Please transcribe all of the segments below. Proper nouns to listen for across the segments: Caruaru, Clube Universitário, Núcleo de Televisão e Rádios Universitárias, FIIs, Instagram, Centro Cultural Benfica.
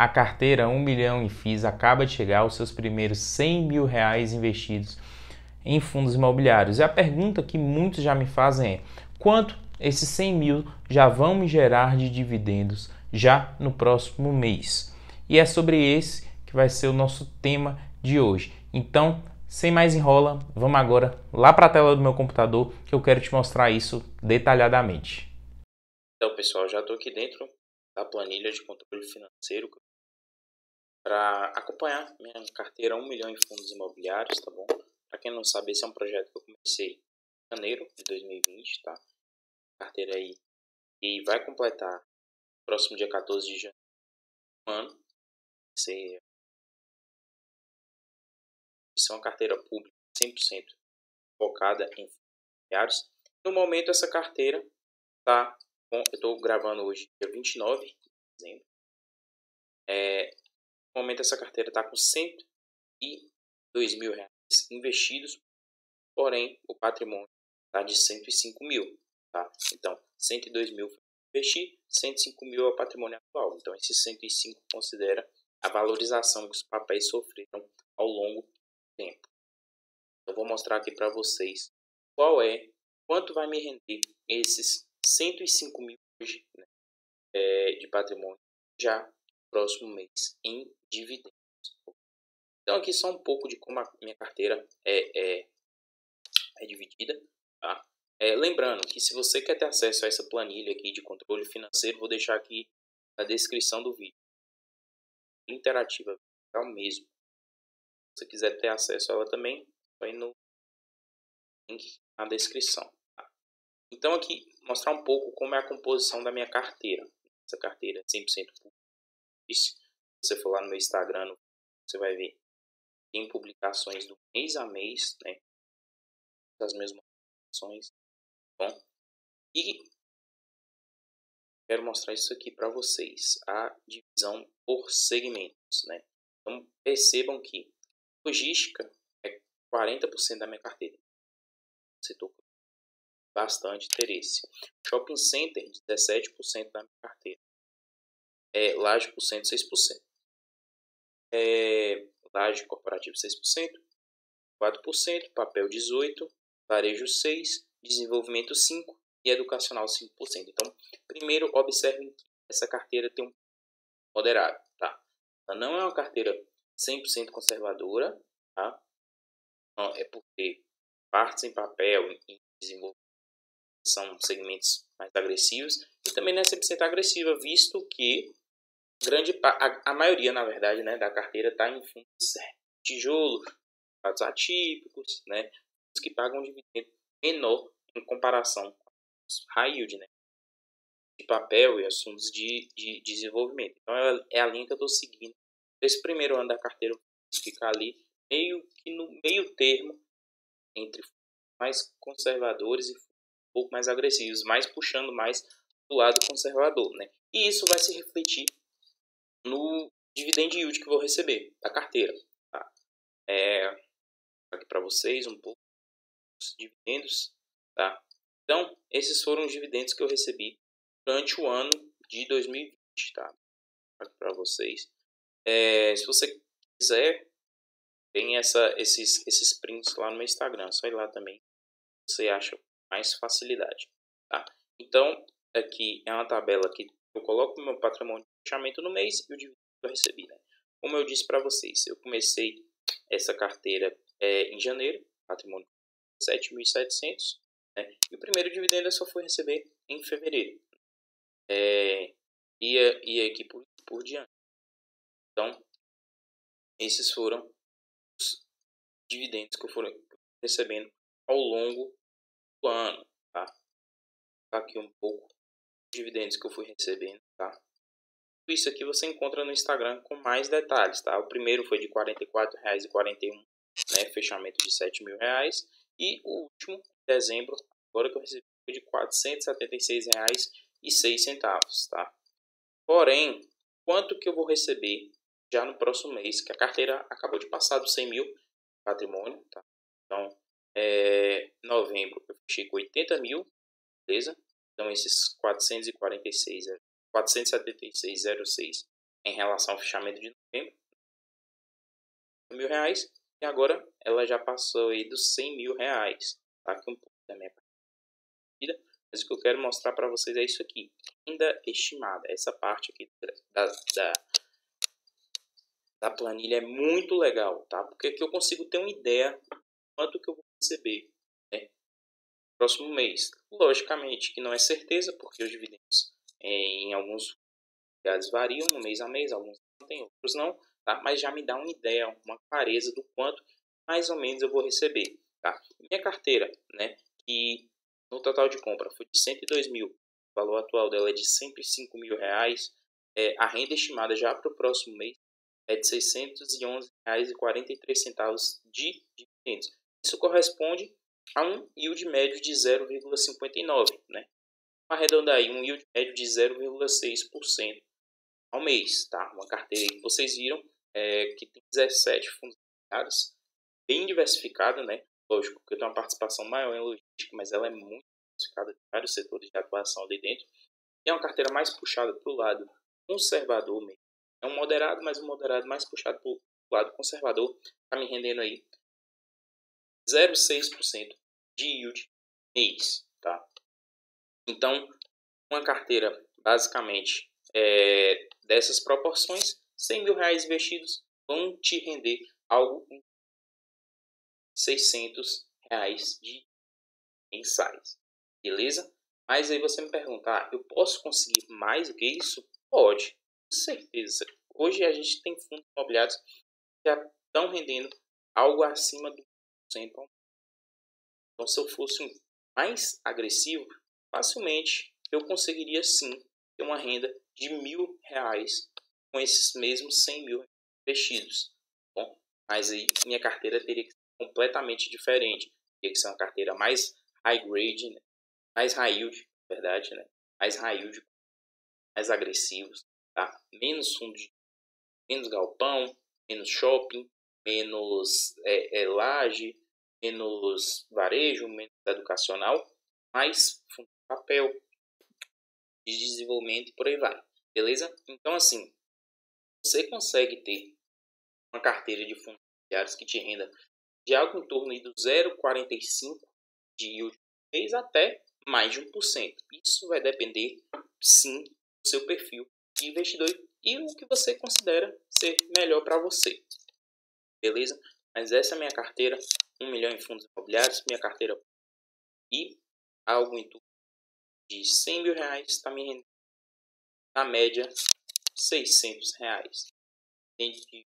A carteira 1 milhão em FIIs acaba de chegar aos seus primeiros 100 mil reais investidos em fundos imobiliários. E a pergunta que muitos já me fazem é: quanto esses 100 mil já vão me gerar de dividendos já no próximo mês? E é sobre esse que vai ser o nosso tema de hoje. Então, sem mais enrola, vamos agora lá para a tela do meu computador que eu quero te mostrar isso detalhadamente. Então, pessoal, já estou aqui dentro da planilha de controle financeiro para acompanhar minha carteira 1 milhão em fundos imobiliários, tá bom? Para quem não sabe, esse é um projeto que eu comecei em janeiro de 2020, tá? Carteira aí e vai completar próximo dia 14 de janeiro, um ano. Isso é uma carteira pública 100% focada em fundos imobiliários. No momento, essa carteira tá. Bom, eu estou gravando hoje, dia 29 de dezembro. No momento, essa carteira está com 102 mil reais investidos, porém, o patrimônio está de 105 mil. Tá? Então, 102 mil foi investido, 105 mil é o patrimônio atual. Então, esse 105 considera a valorização que os papéis sofreram ao longo do tempo. Eu vou mostrar aqui para vocês quanto vai me render esses 105 mil hoje, né, de patrimônio já no próximo mês em dividendos. Então, aqui só um pouco de como a minha carteira é dividida. Tá? Lembrando que se você quer ter acesso a essa planilha aqui de controle financeiro, vou deixar aqui na descrição do vídeo. Interativa, é o mesmo. Se você quiser ter acesso a ela também, vai no link na descrição. Então, aqui, mostrar um pouco como é a composição da minha carteira. Essa carteira é 100% pública. Se você for lá no meu Instagram, você vai ver. Tem publicações do mês a mês, né? Das mesmas publicações. Bom, e quero mostrar isso aqui para vocês. A divisão por segmentos, né? Então, percebam que logística é 40% da minha carteira. Setor bastante interesse. Shopping center, 17% da minha carteira. Laje por cento, 6%. Laje corporativo, 6%. 4%, papel, 18%. Varejo, 6%. Desenvolvimento, 5%. E educacional, 5%. Então, primeiro, observem que essa carteira tem um moderado, tá? Ela não é uma carteira 100% conservadora, tá? Não, é porque partes em papel e desenvolvimento são segmentos mais agressivos, e também não é 100% agressiva, visto que a maioria, na verdade, né, da carteira está em fundos de tijolo, fatos atípicos, né, os que pagam um dividendo menor em comparação com os high yield, né, de papel e assuntos de desenvolvimento. Então, é a linha que eu estou seguindo. Esse primeiro ano da carteira fica ali, meio que no meio termo, entre mais conservadores e pouco mais agressivos, mais puxando mais do lado conservador, né? E isso vai se refletir no dividend yield que eu vou receber da carteira, tá? Aqui para vocês um pouco os dividendos, tá? Então, esses foram os dividendos que eu recebi durante o ano de 2020, tá? Aqui para vocês. Se você quiser, tem esses prints lá no meu Instagram, só ir lá também. Você acha mais facilidade, tá? Então, aqui é uma tabela que eu coloco o meu patrimônio de fechamento no mês e o dividendo que eu recebi, né? Como eu disse para vocês, eu comecei essa carteira em janeiro, patrimônio de 7.700, né? E o primeiro dividendo eu só fui receber em fevereiro. E aqui por diante. Então, esses foram os dividendos que eu fui recebendo ao longo do ano, tá? Aqui um pouco os dividendos que eu fui recebendo, tá? Tudo isso aqui você encontra no Instagram com mais detalhes, tá? O primeiro foi de R$ 44,41, né? Fechamento de R$ 7.000. E o último, em dezembro, agora que eu recebi, foi de R$ 476,06, tá? Porém, quanto que eu vou receber já no próximo mês? Que a carteira acabou de passar dos 100 mil de patrimônio, tá? Então, novembro eu fechei com 80 mil, beleza? Então esses 476,06 em relação ao fechamento de novembro, R$100.000, e agora ela já passou aí dos R$100.000. Tá aqui um pouco da minha partida, mas o que eu quero mostrar para vocês é isso aqui, renda estimada. Essa parte aqui da planilha é muito legal, tá? Porque aqui eu consigo ter uma ideia de quanto que eu vou receber, né, próximo mês. Logicamente que não é certeza, porque os dividendos em alguns lugares variam no mês a mês, alguns não tem, outros não, tá? Mas já me dá uma ideia, uma clareza do quanto mais ou menos eu vou receber, tá? Minha carteira, né, que no total de compra foi de R$102.000, o valor atual dela é de R$105.000, a renda estimada já para o próximo mês é de R$611,43 de dividendos. Isso corresponde a um yield médio de 0,59, né? Arredondar aí um yield médio de 0,6% ao mês, tá? Uma carteira que vocês viram que tem 17 fundos imobiliários, bem diversificada, né? Lógico que eu tenho uma participação maior em logística, mas ela é muito diversificada de vários setores de atuação ali dentro. E é uma carteira mais puxada para o lado conservador mesmo. É um moderado, mas um moderado mais puxado para o lado conservador. Está me rendendo aí 0,6% de yield mês, tá? Então, uma carteira basicamente dessas proporções, R$100.000 investidos vão te render algo em R$600 de mensais, beleza? Mas aí você me pergunta, eu posso conseguir mais do que isso? Pode, com certeza. Hoje a gente tem fundos imobiliários que já estão rendendo algo acima do 1%. Então, se eu fosse mais agressivo, facilmente eu conseguiria sim ter uma renda de R$1.000 com esses mesmos R$100.000 investidos. Bom, mas aí minha carteira teria que ser completamente diferente. Teria que ser uma carteira mais high grade, né? Mais high yield, na verdade, né? Mais high yield, mais agressivos, tá? Menos fundos, menos galpão, menos shopping, menos laje, menos varejo, menos educacional, mais fundo de papel, de desenvolvimento e por aí vai, beleza? Então, assim, você consegue ter uma carteira de fundos imobiliários que te renda de algo em torno do 0,45% de yield mês até mais de 1%. Isso vai depender, sim, do seu perfil de investidor e o que você considera ser melhor para você. Beleza? Mas essa é a minha carteira, 1 milhão em fundos imobiliários, minha carteira e algo em torno de R$100.000 está me rendendo, na média, R$600, de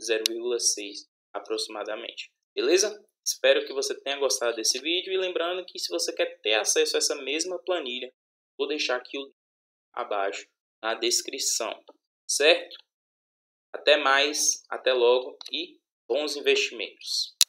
0,6 aproximadamente. Beleza? Espero que você tenha gostado desse vídeo e lembrando que se você quer ter acesso a essa mesma planilha, vou deixar aqui o link abaixo na descrição, certo? Até mais, até logo e bons investimentos!